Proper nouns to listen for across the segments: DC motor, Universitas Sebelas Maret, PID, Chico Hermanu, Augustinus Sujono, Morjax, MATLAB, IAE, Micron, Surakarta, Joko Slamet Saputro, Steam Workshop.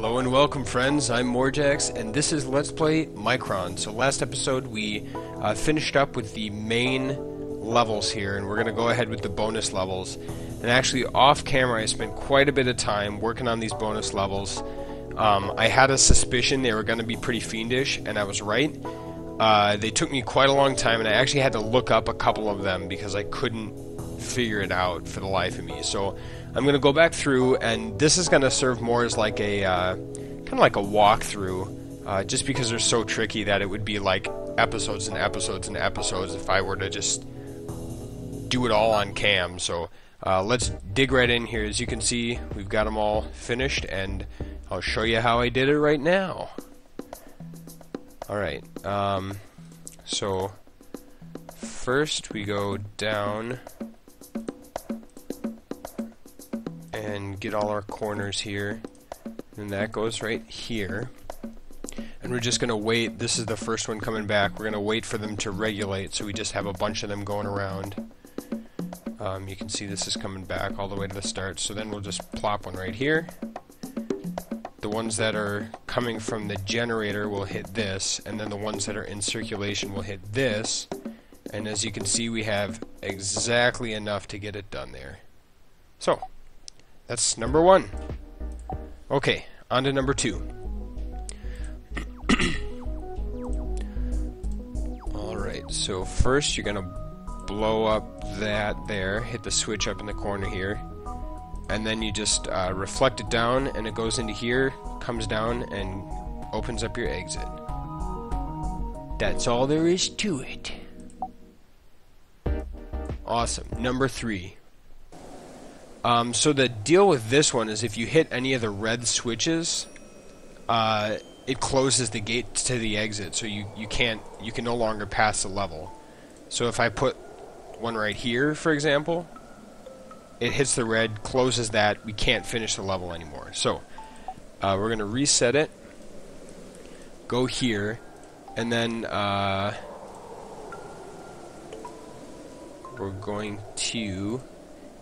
Hello and welcome, friends. I'm Morjax, and this is Let's Play Micron. So last episode we finished up with the main levels here, and we're going to go ahead with the bonus levels. And actually, off camera, I spent quite a bit of time working on these bonus levels. I had a suspicion they were going to be pretty fiendish, and I was right. They took me quite a long time, and I actually had to look up a couple of them because I couldn't figure it out for the life of me. So I'm going to go back through, and this is going to serve more as like a kind of like a walkthrough, just because they're so tricky that it would be like episodes and episodes and episodes if I were to just do it all on cam. So let's dig right in here. As you can see, we've got them all finished, and I'll show you how I did it right now. Alright, so first we go down and get all our corners here, and that goes right here, and we're just gonna wait. This is the first one coming back. We're gonna wait for them to regulate, so we just have a bunch of them going around. You can see this is coming back all the way to the start, so then we'll just plop one right here. The ones that are coming from the generator will hit this, and then the ones that are in circulation will hit this, and as you can see, we have exactly enough to get it done there. So that's number one. Okay, on to number two. Alright, so first you're gonna blow up that there, hit the switch up in the corner here, and then you just reflect it down, and it goes into here, comes down, and opens up your exit. That's all there is to it. Awesome. Number three. So the deal with this one is if you hit any of the red switches, it closes the gate to the exit, so you can no longer pass the level. So if I put one right here, for example, it hits the red, closes that, we can't finish the level anymore. So we're going to reset it, go here, and then we're going to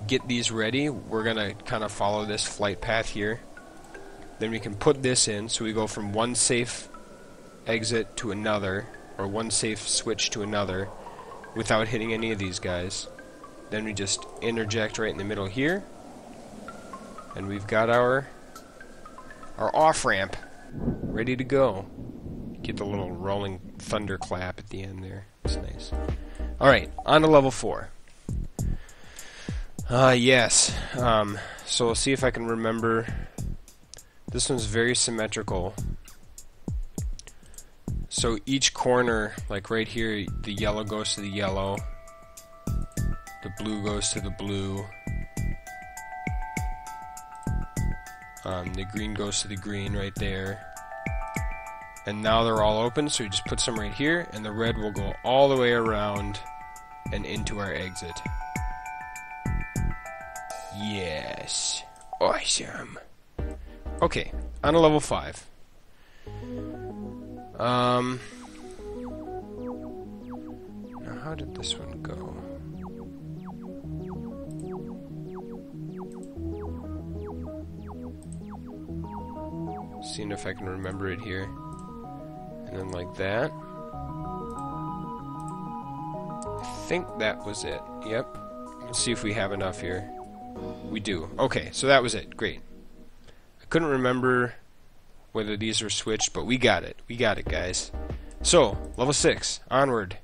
get these ready. We're gonna kinda follow this flight path here, then we can put this in, so we go from one safe exit to another, or one safe switch to another, without hitting any of these guys. Then we just interject right in the middle here, and we've got our off-ramp ready to go. Get the little rolling thunderclap at the end there. It's nice. Alright, on to level 4. Yes. So we'll see if I can remember. This one's very symmetrical. So each corner, like right here, the yellow goes to the yellow, the blue goes to the blue, the green goes to the green right there. And now they're all open, so we just put some right here, and the red will go all the way around and into our exit. Yes. Awesome. Okay, on a level 5. Now how did this one go? Seeing if I can remember it here. And then like that. I think that was it. Yep. Let's see if we have enough here. We do. Okay, so that was it. Great. I couldn't remember whether these were switched, but we got it. We got it, guys. So, level 6. Onward.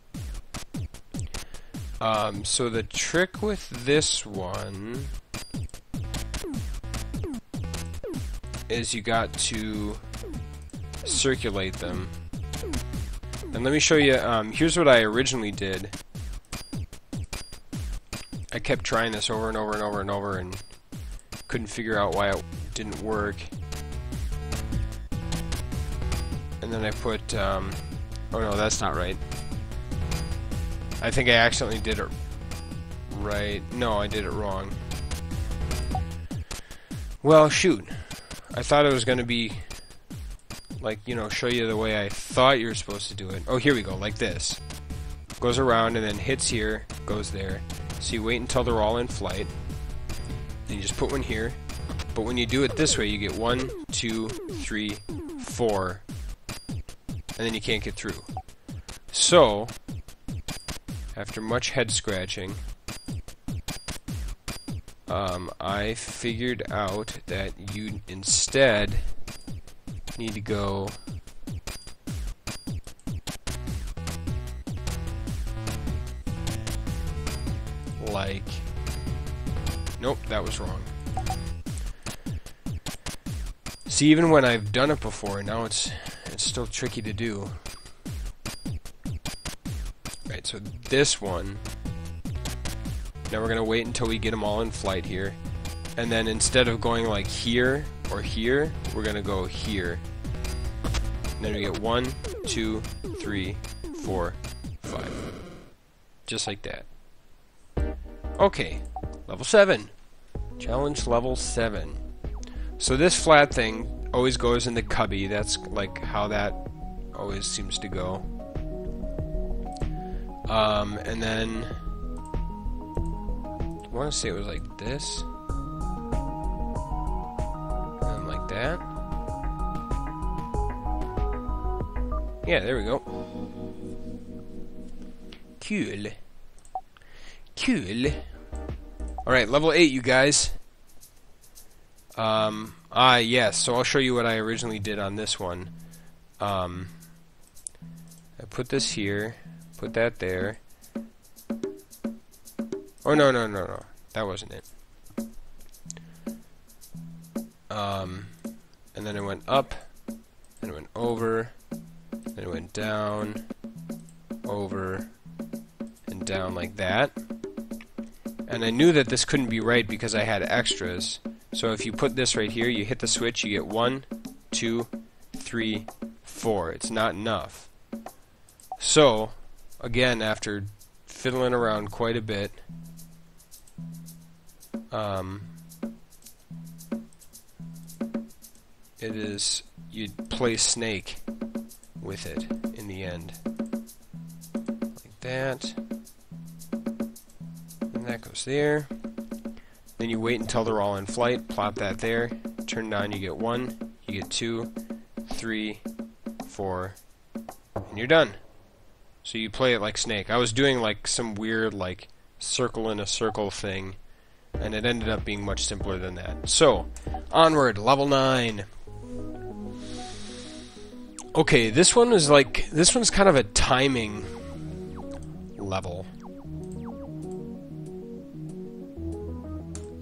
So the trick with this one is you got to circulate them. And let me show you, here's what I originally did. I kept trying this over and over and over and over and couldn't figure out why it didn't work. And then I put, oh no, that's not right. I think I accidentally did it right. No, I did it wrong. Well, shoot. I thought it was going to be, like, you know, show you the way I thought you were supposed to do it. Oh, here we go, like this. Goes around and then hits here, goes there. So you wait until they're all in flight, and you just put one here, But when you do it this way, you get 1, 2, 3, 4, and then you can't get through. So, after much head scratching, I figured out that you instead need to go like... Nope, that was wrong. See, even when I've done it before, now it's still tricky to do. Right, so this one... Now we're going to wait until we get them all in flight here. And then instead of going like here or here, we're going to go here. And then we get 1, 2, 3, 4, 5. Just like that. Okay, level 7. Challenge level 7. So this flat thing always goes in the cubby. That's like how that always seems to go. And then I want to say it was like this. And like that. Yeah, there we go. Cool. Cool. Alright, level 8, you guys. Yes, so I'll show you what I originally did on this one. I put this here, put that there. Oh, no, that wasn't it. And then it went up, and it went over, and it went down, over, and down like that. And I knew that this couldn't be right because I had extras. So if you put this right here, you hit the switch, you get 1, 2, 3, 4. It's not enough. So, again, after fiddling around quite a bit, it is, you'd play snake with it in the end. Like that. And that goes there. Then you wait until they're all in flight, plop that there, turn it on, you get 1, you get 2, 3, 4, and you're done. So you play it like snake. I was doing like some weird like circle in a circle thing, and it ended up being much simpler than that. So, onward, level 9. Okay, this one is like, this one's kind of a timing level.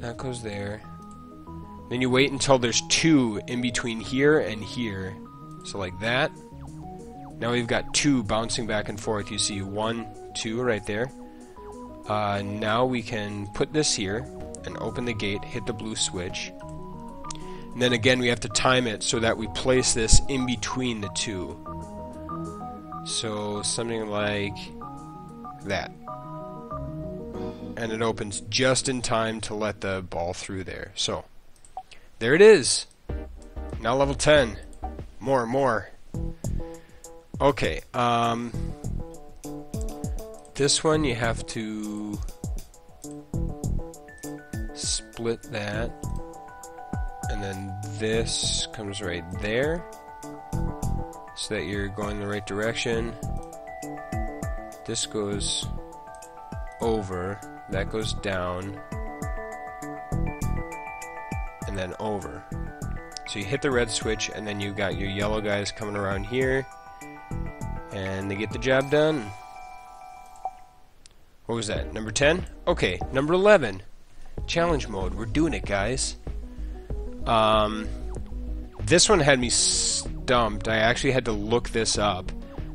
That goes there. Then you wait until there's 2 in between here and here. So like that. Now we've got 2 bouncing back and forth. You see 1, 2 right there. Now we can put this here and open the gate, hit the blue switch, and then again we have to time it so that we place this in between the 2, so something like that, and it opens just in time to let the ball through there. So there it is. Now level 10. More. Okay, this one you have to split that, and then this comes right there so that you're going the right direction. This goes over, that goes down, and then over. So you hit the red switch, and then you got your yellow guys coming around here, and they get the job done. What was that? Number 10? Okay, number 11. Challenge mode. We're doing it, guys. This one had me stumped. I actually had to look this up.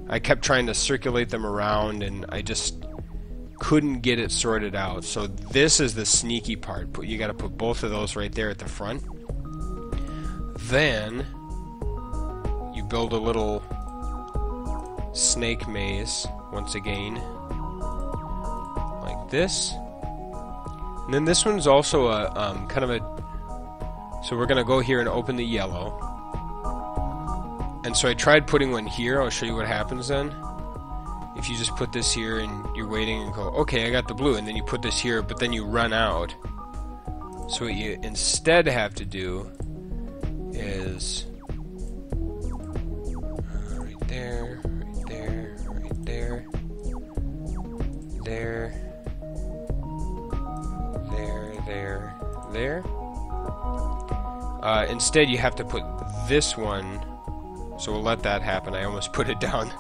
I kept trying to circulate them around, and I just couldn't get it sorted out. So this is the sneaky part. You got to put both of those right there at the front. Then you build a little snake maze once again. This, and then this one's also a kind of a, so we're gonna go here and open the yellow, and so I tried putting one here. I'll show you what happens then. If you just put this here and you're waiting and go, okay, I got the blue, and then you put this here, but then you run out, So what you instead have to do is right there, right there, right there, there, there, there, there. Instead you have to put this one, so we'll let that happen. I almost put it down,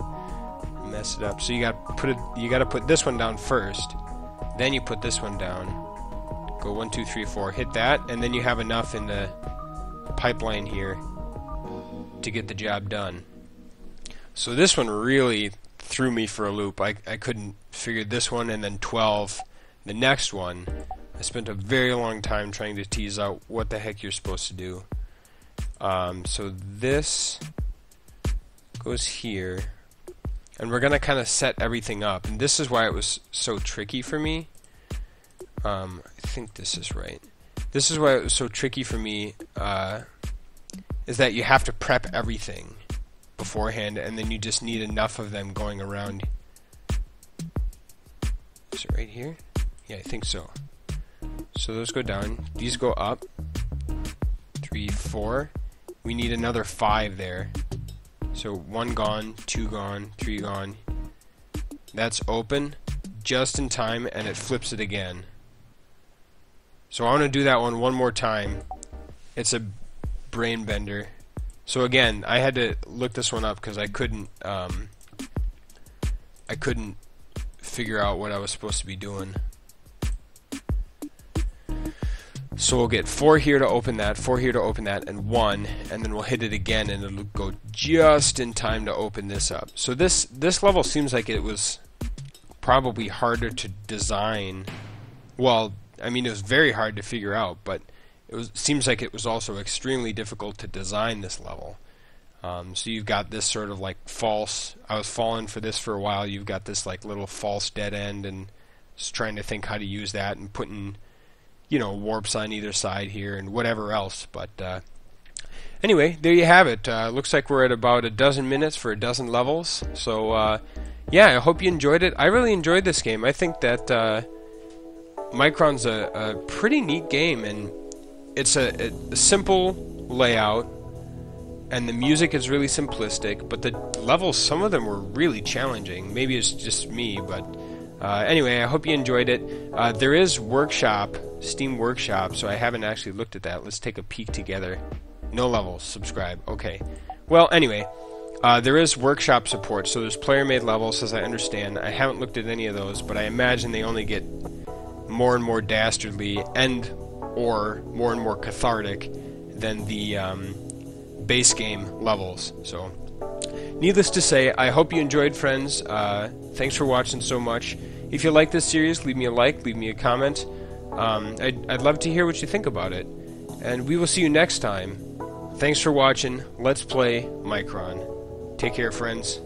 messed it up. So you gotta put it, you gotta put this one down first, then you put this one down, go 1 2 3 4, hit that, and then you have enough in the pipeline here to get the job done. So this one really threw me for a loop. I couldn't figure this one, and then 12, the next one. I spent a very long time trying to tease out what the heck you're supposed to do. So this goes here, and we're gonna kinda set everything up, and this is why it was so tricky for me. I think this is right. This is why it was so tricky for me, is that you have to prep everything beforehand, and then you just need enough of them going around. Is it right here? Yeah, I think so. So those go down, these go up, 3, 4. We need another 5 there. So 1 gone, 2 gone, 3 gone. That's open, just in time, and it flips it again. So I want to do that one more time. It's a brain bender. So again, I had to look this one up because I couldn't figure out what I was supposed to be doing. So we'll get 4 here to open that, 4 here to open that, and 1, and then we'll hit it again, and it'll go just in time to open this up. So this level seems like it was probably harder to design. Well, I mean, it was very hard to figure out, but seems like it was also extremely difficult to design this level. So you've got this sort of like false, I was falling for this for a while, you've got this like little false dead end, and just trying to think how to use that, and putting, you know, warps on either side here and whatever else. But anyway, there you have it. Looks like we're at about 12 minutes for 12 levels. So yeah, I hope you enjoyed it. I really enjoyed this game. I think that Micron's a pretty neat game, and it's a simple layout, and the music is really simplistic, but the levels, some of them were really challenging. Maybe it's just me, but anyway, I hope you enjoyed it. There is Workshop, Steam Workshop, so I haven't actually looked at that. Let's take a peek together. No levels, subscribe, okay. Well, anyway, there is Workshop support, so there's player-made levels, as I understand. I haven't looked at any of those, but I imagine they only get more and more dastardly or more and more cathartic than the base game levels. So, needless to say, I hope you enjoyed, friends. Thanks for watching so much. If you like this series, leave me a like, leave me a comment. I'd love to hear what you think about it. And we will see you next time. Thanks for watching. Let's play Micron. Take care, friends.